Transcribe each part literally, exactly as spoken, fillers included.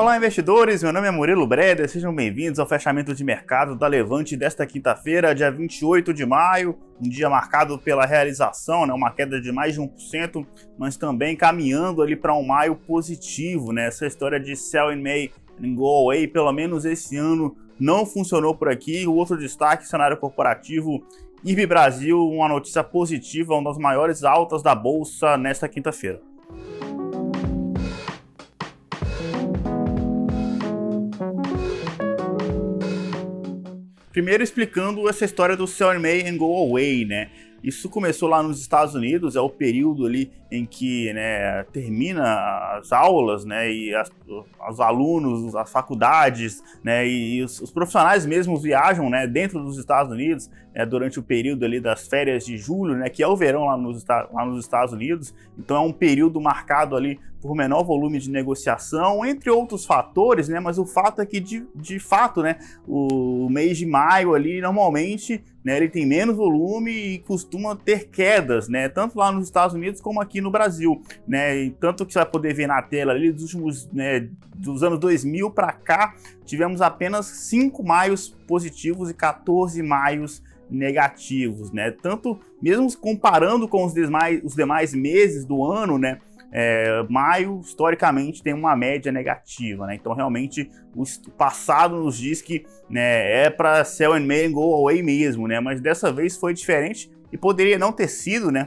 Olá investidores, meu nome é Murilo Breder, sejam bem-vindos ao fechamento de mercado da Levante desta quinta-feira, dia vinte e oito de maio, um dia marcado pela realização, né, uma queda de mais de um por cento, mas também caminhando ali para um maio positivo, né? Essa história de Sell in May and Go Away, pelo menos esse ano, não funcionou por aqui. O outro destaque, cenário corporativo, I R B Brasil, uma notícia positiva, uma das maiores altas da bolsa nesta quinta-feira. Primeiro explicando essa história do Sell in May and Go Away, né? Isso começou lá nos Estados Unidos, é o período ali em que, né, termina as aulas, né, e as, os alunos, as faculdades, né, e os, os profissionais mesmos viajam, né, dentro dos Estados Unidos, né, durante o período ali das férias de julho, né, que é o verão lá nos, lá nos Estados Unidos. Então é um período marcado ali por menor volume de negociação, entre outros fatores, né, mas o fato é que de, de fato, né, o mês de maio ali normalmente, né, ele tem menos volume e costuma ter quedas, né, tanto lá nos Estados Unidos como aqui no Brasil, né, e tanto que você vai poder ver na tela ali dos últimos, né, dos anos dois mil para cá, tivemos apenas cinco maios positivos e quatorze maios negativos, né, tanto mesmo comparando com os demais, os demais meses do ano, né. É, maio, historicamente, tem uma média negativa, né? Então, realmente, o passado nos diz que, né, é para Sell in May and Go Away mesmo, né? Mas dessa vez foi diferente e poderia não ter sido, né,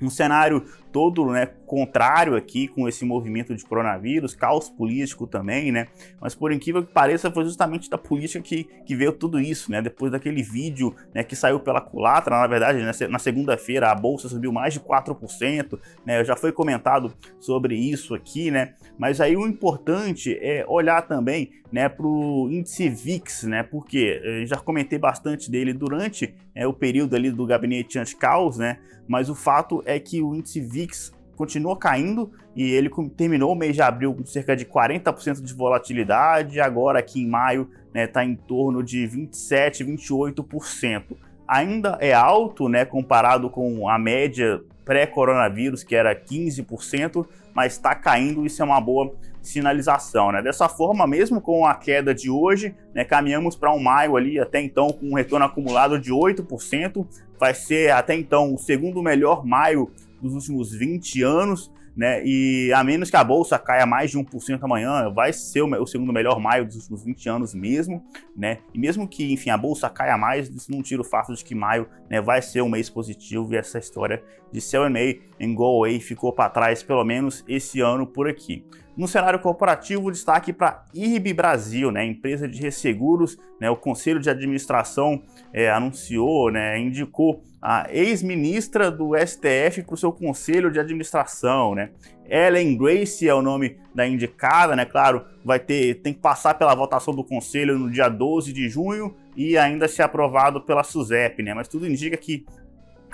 um cenário todo, né, contrário aqui com esse movimento de coronavírus, caos político também, né? Mas por incrível que pareça, foi justamente da política que, que veio tudo isso, né? Depois daquele vídeo, né, que saiu pela culatra, na verdade, né, na segunda-feira a bolsa subiu mais de quatro por cento, né? Já foi comentado sobre isso aqui, né? Mas aí o importante é olhar também, né, para o índice V I X, né? Porque eu já comentei bastante dele durante, né, o período ali do gabinete anti-caos, né? Mas o fato é que o índice V I X continua caindo e ele terminou o mês de abril com cerca de quarenta por cento de volatilidade, agora aqui em maio está, né, em torno de vinte e sete, vinte e oito por cento. Ainda é alto, né, comparado com a média pré-coronavírus, que era quinze por cento, mas está caindo, isso é uma boa sinalização, né? Dessa forma, mesmo com a queda de hoje, né, caminhamos para um maio ali até então com um retorno acumulado de oito por cento, vai ser até então o segundo melhor maio dos últimos vinte anos, né? E a menos que a bolsa caia mais de um por cento amanhã, vai ser o segundo melhor maio dos últimos vinte anos mesmo, né? E mesmo que, enfim, a bolsa caia mais, isso não tira o fato de que maio, né, vai ser um mês positivo e essa história de Sell in May and Go Away ficou para trás, pelo menos esse ano por aqui. No cenário corporativo, destaque para I R B Brasil, né, empresa de resseguros, né, o Conselho de Administração é, anunciou, né, indicou a ex-ministra do S T F para o seu Conselho de Administração, né. Ellen Gracie é o nome da indicada, né, claro, vai ter, tem que passar pela votação do Conselho no dia doze de junho e ainda ser aprovado pela SUSEP, né, mas tudo indica que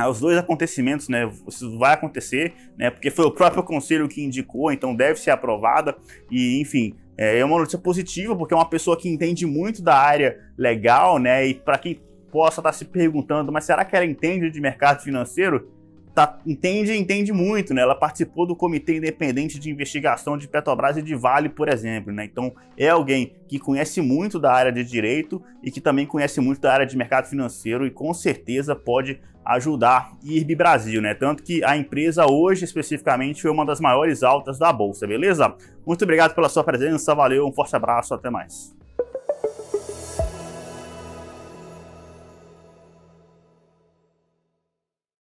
os dois acontecimentos, né, isso vai acontecer, né, porque foi o próprio conselho que indicou, então deve ser aprovada e, enfim, é uma notícia positiva porque é uma pessoa que entende muito da área legal, né, e para quem possa estar se perguntando, mas será que ela entende de mercado financeiro? Tá, entende, entende muito, né? Ela participou do Comitê Independente de Investigação de Petrobras e de Vale, por exemplo, né? Então é alguém que conhece muito da área de direito e que também conhece muito da área de mercado financeiro e com certeza pode ajudar I R B Brasil, né? Tanto que a empresa hoje, especificamente, foi uma das maiores altas da bolsa, beleza? Muito obrigado pela sua presença, valeu, um forte abraço, até mais.